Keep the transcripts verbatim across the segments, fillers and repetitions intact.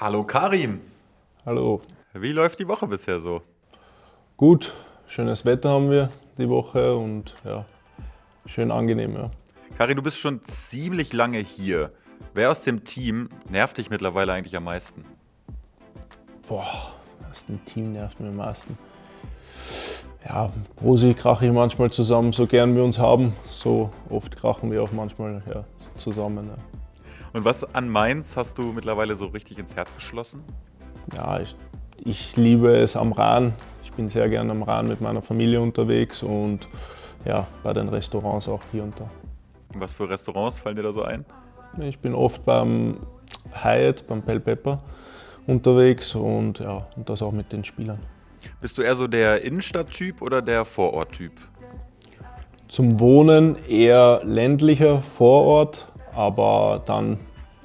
Hallo Karim. Hallo. Wie läuft die Woche bisher so? Gut, schönes Wetter haben wir die Woche und ja, schön angenehm, ja. Karim, du bist schon ziemlich lange hier. Wer aus dem Team nervt dich mittlerweile eigentlich am meisten? Boah, aus dem Team nervt mich am meisten. Ja, Rosi krache ich manchmal zusammen, so gern wir uns haben, so oft krachen wir auch manchmal ja, zusammen. Ja. Und was an Mainz hast du mittlerweile so richtig ins Herz geschlossen? Ja, ich, ich liebe es am Rahn. Ich bin sehr gern am Rahn mit meiner Familie unterwegs und ja, bei den Restaurants auch hier und da. Und was für Restaurants fallen dir da so ein? Ich bin oft beim Hyatt, beim Pell Pepper unterwegs und, ja, und das auch mit den Spielern. Bist du eher so der Innenstadttyp oder der Vororttyp? Zum Wohnen eher ländlicher Vorort, aber dann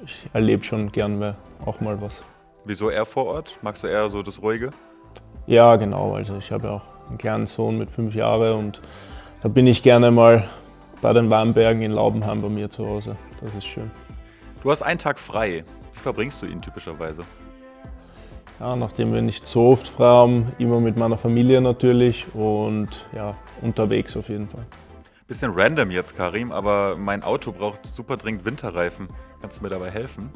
ich erlebe schon gern mehr, auch mal was. Wieso eher Vorort? Magst du eher so das Ruhige? Ja, genau. Also ich habe ja auch einen kleinen Sohn mit fünf Jahren und da bin ich gerne mal bei den Weinbergen in Laubenheim bei mir zu Hause. Das ist schön. Du hast einen Tag frei. Wie verbringst du ihn typischerweise? Ja, nachdem wir nicht so oft frei haben, immer mit meiner Familie natürlich und ja, unterwegs auf jeden Fall. Bisschen random jetzt, Karim, aber mein Auto braucht super dringend Winterreifen. Kannst du mir dabei helfen?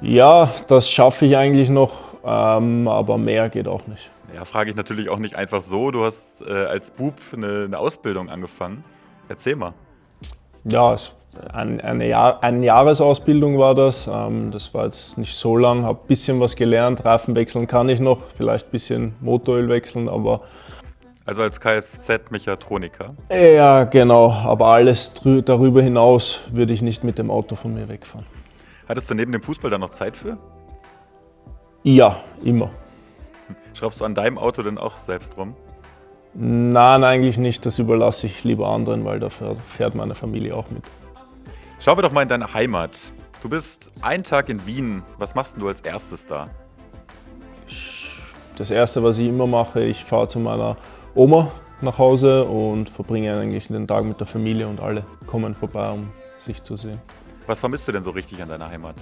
Ja, das schaffe ich eigentlich noch, ähm, aber mehr geht auch nicht. Ja, frage ich natürlich auch nicht einfach so. Du hast äh, als Bub eine, eine Ausbildung angefangen. Erzähl mal. Ja, eine, eine, Jahr, eine Jahresausbildung war das. Das war jetzt nicht so lang, habe ein bisschen was gelernt. Reifen wechseln kann ich noch, vielleicht ein bisschen Motoröl wechseln, aber... Also als Kfz-Mechatroniker? Ja, genau. Aber alles darüber hinaus würde ich nicht mit dem Auto von mir wegfahren. Hattest du neben dem Fußball dann noch Zeit für? Ja, immer. Schraubst du an deinem Auto denn auch selbst rum? Nein, eigentlich nicht. Das überlasse ich lieber anderen, weil da fährt meine Familie auch mit. Schauen wir doch mal in deine Heimat. Du bist einen Tag in Wien. Was machst du als erstes da? Das erste, was ich immer mache, ich fahre zu meiner Oma nach Hause und verbringe eigentlich den Tag mit der Familie und alle kommen vorbei, um sich zu sehen. Was vermisst du denn so richtig an deiner Heimat?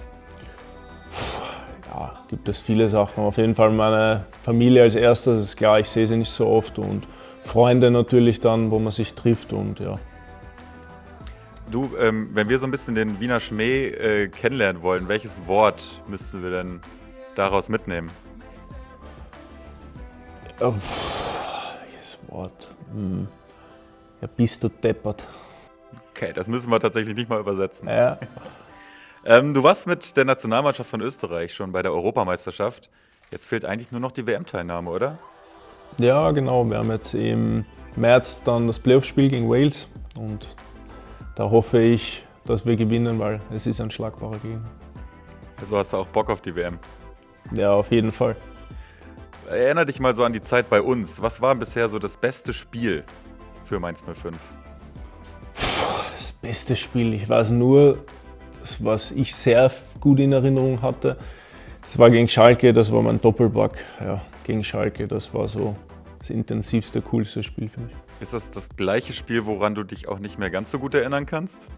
Ja, gibt es viele Sachen. Auf jeden Fall meine Familie als erstes, ist klar, ich sehe sie nicht so oft und Freunde natürlich dann, wo man sich trifft und ja. Du, ähm, wenn wir so ein bisschen den Wiener Schmäh äh, kennenlernen wollen, welches Wort müssten wir denn daraus mitnehmen? Ja, pff, welches Wort? Hm. Ja, bist du deppert. Okay, das müssen wir tatsächlich nicht mal übersetzen. Ja. Ähm, du warst mit der Nationalmannschaft von Österreich schon bei der Europameisterschaft. Jetzt fehlt eigentlich nur noch die W M-Teilnahme, oder? Ja, genau. Wir haben jetzt im März dann das Playoff-Spiel gegen Wales. Und da hoffe ich, dass wir gewinnen, weil es ist ein schlagbarer Gegner. Also hast du auch Bock auf die W M? Ja, auf jeden Fall. Erinnere dich mal so an die Zeit bei uns. Was war bisher so das beste Spiel für Mainz null fünf? Das beste Spiel, ich weiß nur... Das, was ich sehr gut in Erinnerung hatte, das war gegen Schalke, das war mein Doppelpack. Ja, gegen Schalke, das war so das intensivste, coolste Spiel für mich. Ist das das gleiche Spiel, woran du dich auch nicht mehr ganz so gut erinnern kannst?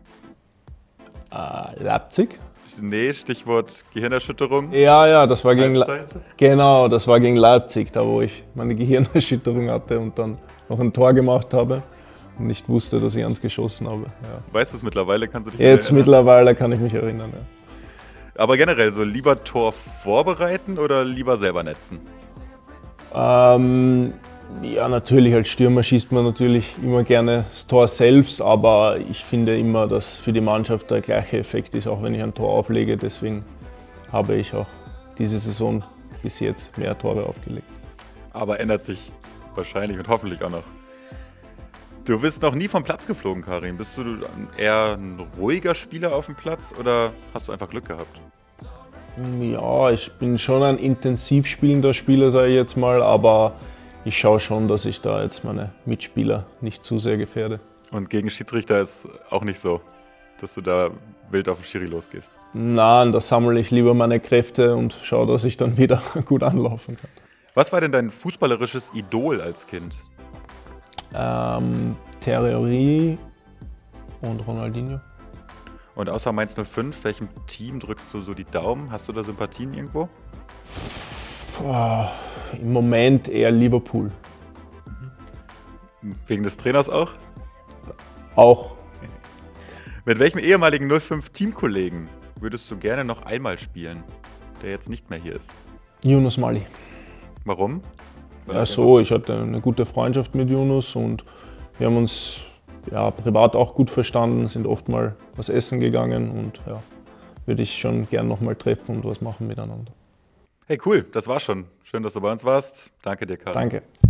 Äh, Leipzig? Nee, Stichwort Gehirnerschütterung. Ja, ja, das war gegen Leipzig. Genau, das war gegen Leipzig, da wo ich meine Gehirnerschütterung hatte und dann noch ein Tor gemacht habe. Nicht wusste, dass ich ans geschossen habe. Ja. Weißt du es mittlerweile? Kannst du dich Jetzt erinnern? mittlerweile kann ich mich erinnern. Ja. Aber generell, so lieber Tor vorbereiten oder lieber selber netzen? Ähm, ja, natürlich. Als Stürmer schießt man natürlich immer gerne das Tor selbst, aber ich finde immer, dass für die Mannschaft der gleiche Effekt ist, auch wenn ich ein Tor auflege. Deswegen habe ich auch diese Saison bis jetzt mehr Tore aufgelegt. Aber ändert sich wahrscheinlich und hoffentlich auch noch. Du bist noch nie vom Platz geflogen, Karim. Bist du eher ein ruhiger Spieler auf dem Platz oder hast du einfach Glück gehabt? Ja, ich bin schon ein intensiv spielender Spieler, sage ich jetzt mal, aber ich schaue schon, dass ich da jetzt meine Mitspieler nicht zu sehr gefährde. Und gegen Schiedsrichter ist auch nicht so, dass du da wild auf den Schiri losgehst? Nein, da sammle ich lieber meine Kräfte und schaue, dass ich dann wieder gut anlaufen kann. Was war denn dein fußballerisches Idol als Kind? Ähm, Thierry und Ronaldinho. Und außer Mainz null fünf, welchem Team drückst du so die Daumen? Hast du da Sympathien irgendwo? Oh, im Moment eher Liverpool. Wegen des Trainers auch? Auch. Mit welchem ehemaligen null fünf-Teamkollegen würdest du gerne noch einmal spielen, der jetzt nicht mehr hier ist? Yunus Malli. Warum? Ach so, ich hatte eine gute Freundschaft mit Yunus und wir haben uns ja, privat auch gut verstanden, sind oft mal was essen gegangen und ja, würde ich schon gern nochmal treffen und was machen miteinander. Hey, cool, das war's schon. Schön, dass du bei uns warst. Danke dir, Karim. Danke.